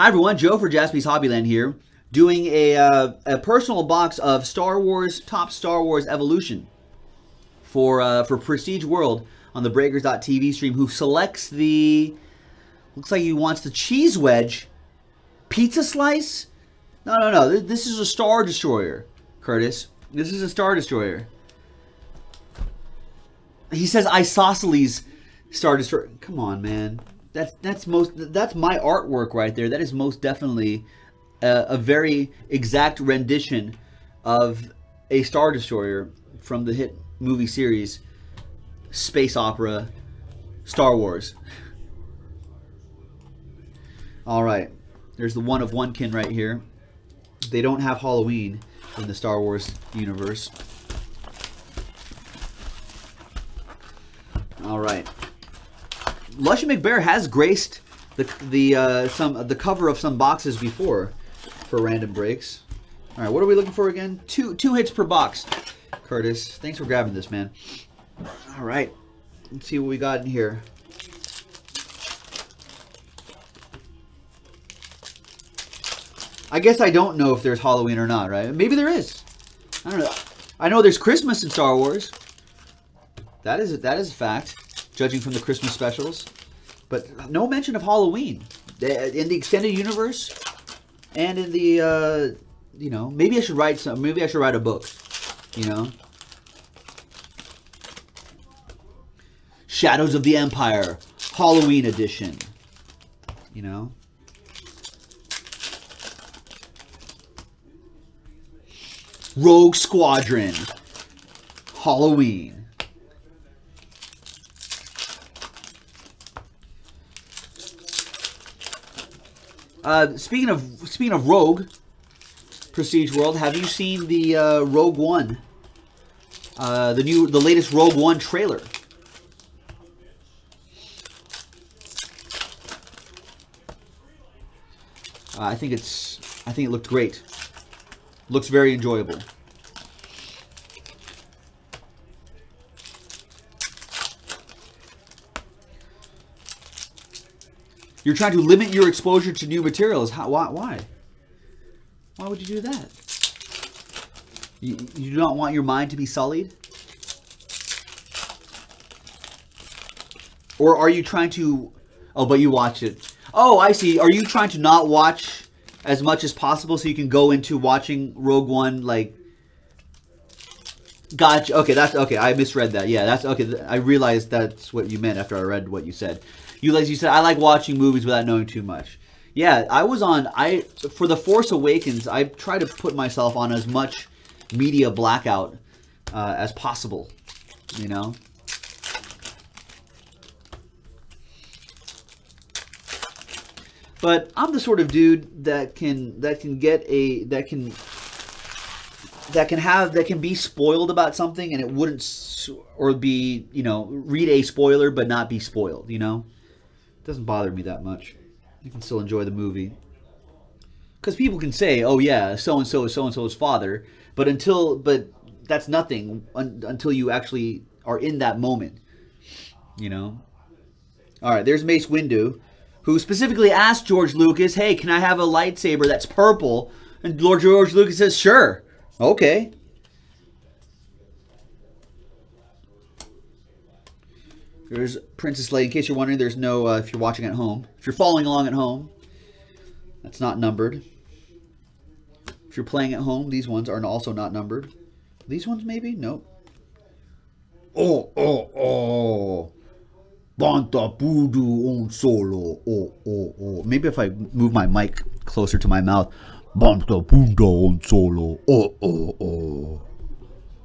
Hi everyone, Joe for Jaspy's Hobbyland here, doing a personal box of Star Wars, Top Star Wars Evolution for Prestige World on the Breakers.tv stream, who selects the, looks like he wants the cheese wedge pizza slice? No, this is a Star Destroyer, Curtis. This is a Star Destroyer. He says isosceles Star Destroyer. Come on, man. That's my artwork right there. That is most definitely a very exact rendition of a Star Destroyer from the hit movie series Space Opera, Star Wars. All right, there's the one of onekin right here. They don't have Halloween in the Star Wars universe. All right. Lushy McBear has graced the cover of some boxes before for random breaks. All right, what are we looking for again? Two hits per box. Curtis, thanks for grabbing this, man. All right, let's see what we got in here. I guess I don't know if there's Halloween or not, right? Maybe there is. I don't know. I know there's Christmas in Star Wars. That is a fact, judging from the Christmas specials, but no mention of Halloween in the extended universe, and in the you know, maybe I should write a book, you know. Shadows of the Empire, Halloween edition, you know. Rogue Squadron, Halloween. Speaking of Rogue, Prestige World, have you seen the Rogue One, the latest Rogue One trailer? I think it looked great. Looks very enjoyable. You're trying to limit your exposure to new materials. How, why? Why would you do that? You don't want your mind to be sullied? Or are you trying to... Oh, but you watch it. Oh, I see. Are you trying to not watch as much as possible so you can go into watching Rogue One, like... Gotcha. Okay, that's... Okay, I misread that. Yeah, that's... Okay, I realized that's what you meant after I read what you said. You said, I like watching movies without knowing too much. Yeah, for The Force Awakens, I try to put myself on as much media blackout as possible, you know? But I'm the sort of dude that can be spoiled about something, and it wouldn't, or be, you know, read a spoiler but not be spoiled, you know? Doesn't bother me that much. You can still enjoy the movie, because people can say, oh yeah, so-and-so is so-and-so's father, but that's nothing until you actually are in that moment, you know. All right, there's Mace Windu, who specifically asked George Lucas, hey, can I have a lightsaber that's purple? And Lord George Lucas says, sure, okay. There's Princess Leia. In case you're wondering, there's no, if you're watching at home. If you're following along at home, that's not numbered. If you're playing at home, these ones are also not numbered. These ones maybe? Nope. Oh. Banta Pudu on solo. Oh. Maybe if I move my mic closer to my mouth. Banta Pudu on solo. Oh.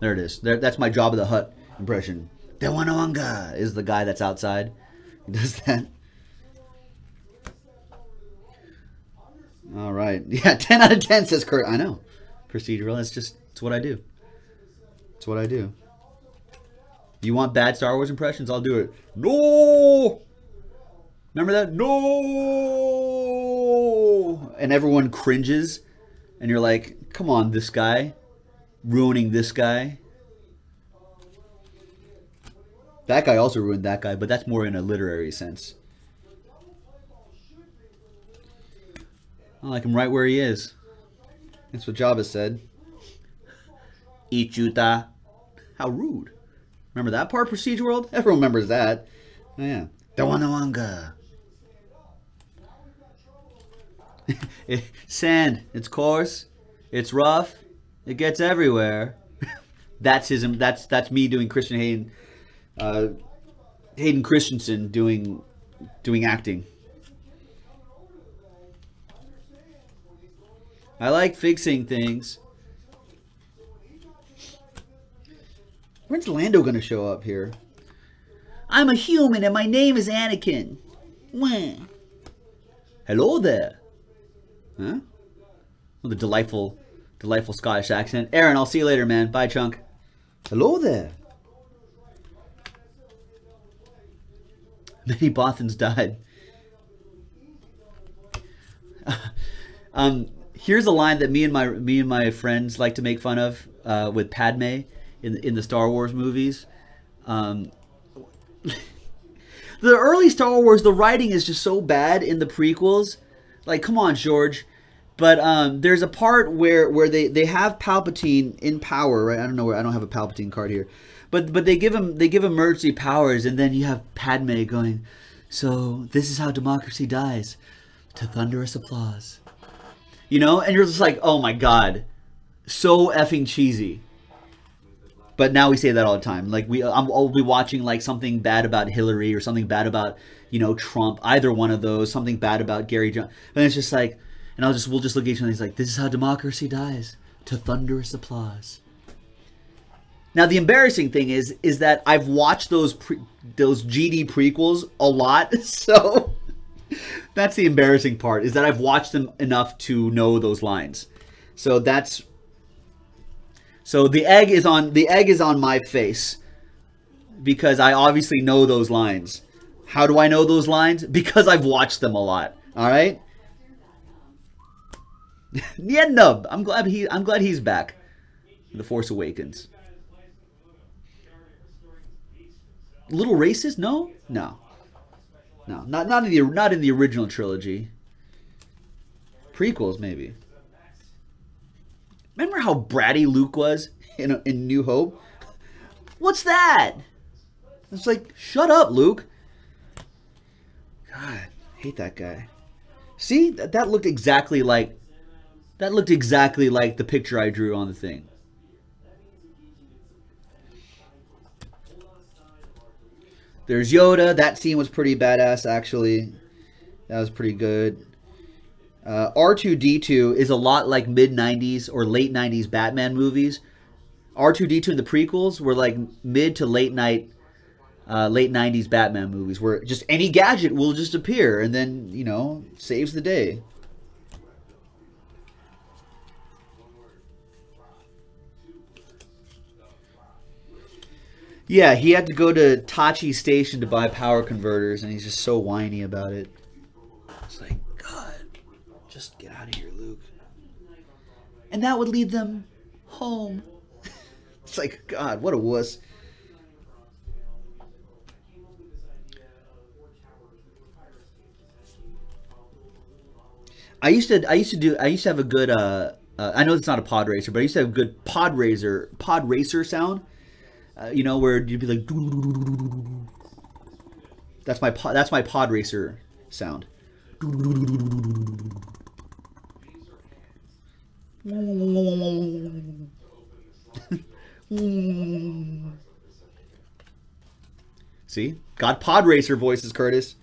There it is. That's my Jabba the Hutt impression. Dewanawanga is the guy that's outside. He does that. All right. Yeah, 10 out of 10 says Kurt. I know. Procedural. It's what I do. It's what I do. You want bad Star Wars impressions? I'll do it. No! Remember that? No! And everyone cringes. And you're like, come on, this guy. Ruining this guy. That guy also ruined that guy, but that's more in a literary sense. I like him right where he is. That's what Jabba said. Eat you da. How rude. Remember that part, Prestige World? Everyone remembers that. Oh, yeah. Dawanawanga. Sand. It's coarse. It's rough. It gets everywhere. That's me doing Christian Hayden. Hayden Christensen doing acting. I like fixing things. When's Lando gonna show up here? I'm a human and my name is Anakin. Mwah. Hello there. Huh? With a delightful, delightful Scottish accent. Aaron, I'll see you later, man. Bye, Chunk. Hello there. Many Bothans died. Here's a line that me and my friends like to make fun of with Padme in the Star Wars movies. The early Star Wars, the writing is just so bad in the prequels. Like, come on, George. But there's a part where they have Palpatine in power, right? I don't know where, I don't have a Palpatine card here. But they give him emergency powers, and then you have Padme going, "So this is how democracy dies," to thunderous applause. You know, and you're just like, "Oh my God, so effing cheesy." But now we say that all the time. Like I'll be watching like something bad about Hillary or something bad about, you know, Trump. Either one of those. Something bad about Gary Johnson. And it's just like, and we'll just look at each other. And it's like, "This is how democracy dies," to thunderous applause. Now the embarrassing thing is that I've watched those GD prequels a lot, so that's the embarrassing part, is that I've watched them enough to know those lines. So that's, so the egg is on my face because I obviously know those lines. How do I know those lines? Because I've watched them a lot. All right. Nub. I'm glad he's back. The Force Awakens. Little racist? No, not in the original trilogy. Prequels, maybe. Remember how bratty Luke was in New Hope? What's that? It's like, shut up, Luke. God, I hate that guy. See, that looked exactly like the picture I drew on the thing. There's Yoda. That scene was pretty badass, actually. That was pretty good. R2D2 is a lot like mid-90s or late-90s Batman movies. R2D2 in the prequels were like mid to late-night, late-90s Batman movies where just any gadget will just appear and then, you know, saves the day. Yeah, he had to go to Tachi Station to buy power converters, and he's just so whiny about it. It's like, God, just get out of here, Luke. And that would lead them home. It's like, God, what a wuss. I used to have a good. I know it's not a pod racer, but I used to have a good pod racer sound. You know, where you'd be like, doo -doo -doo -doo -doo -doo -doo. That's my pod racer sound. See, got pod racer voices, Curtis.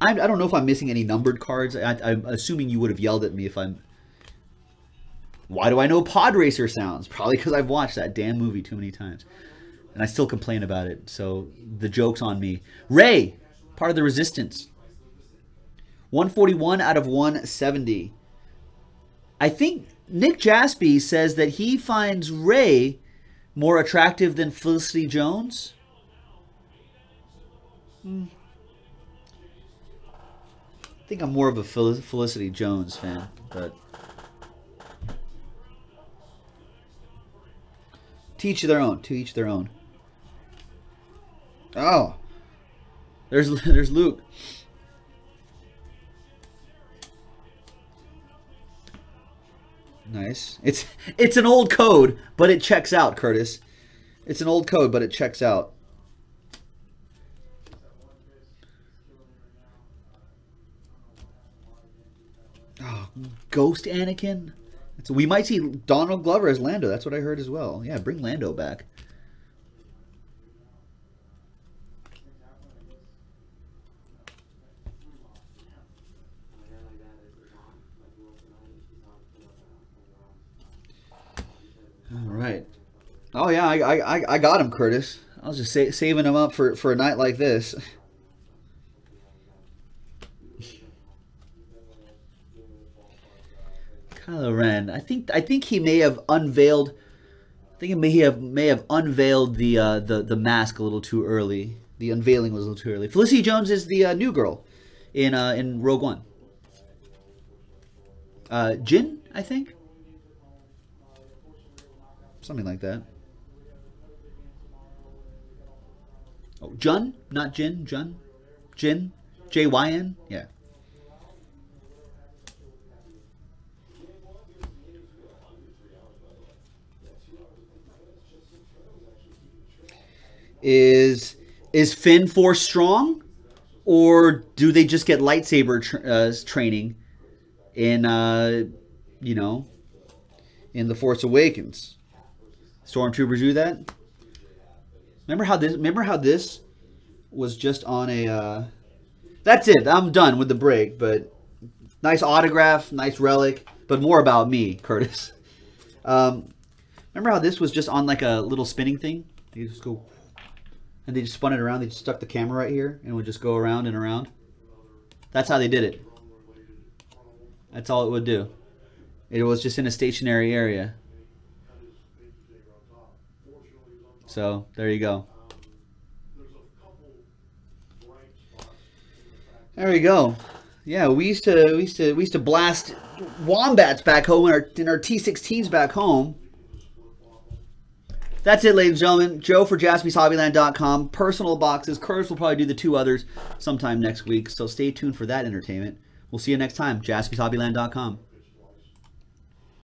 I don't know if I'm missing any numbered cards. I'm assuming you would have yelled at me if I'm. Why do I know Pod Racer sounds? Probably because I've watched that damn movie too many times. And I still complain about it, so the joke's on me. Ray, part of the Resistance. 141 out of 170. I think Nick Jaspy says that he finds Ray more attractive than Felicity Jones. I think I'm more of a Felicity Jones fan, but... To each their own. Oh, there's Luke. Nice. It's an old code, but it checks out, Curtis. It's an old code, but it checks out. Oh, Ghost Anakin? So we might see Donald Glover as Lando. That's what I heard as well. Yeah, bring Lando back. All right. Oh yeah, I got him, Curtis. I was just saving him up for a night like this. Kylo Ren. I think he may have unveiled. I think he may have unveiled the mask a little too early. The unveiling was a little too early. Felicity Jones is the new girl in Rogue One. Jyn, I think. Something like that. Oh, Jyn, not Jyn. Jyn, Jyn, J-Y-N. Yeah. Is Finn Force strong, or do they just get lightsaber training in you know, in The Force Awakens? Stormtroopers do that. Remember how this? Remember how this was just on a. That's it. I'm done with the break. But nice autograph, nice relic. But more about me, Curtis. Remember how this was just on like a little spinning thing? You just go. And they just spun it around. They just stuck the camera right here and it would just go around and around. That's how they did it. That's all it would do. It was just in a stationary area. So there you go. There we go. Yeah, we used to blast wombats back home in our T16s back home. That's it, ladies and gentlemen. Joe for JaspysHobbyland.com. Personal boxes. Curtis will probably do the two others sometime next week, so stay tuned for that entertainment. We'll see you next time. JaspysHobbyland.com.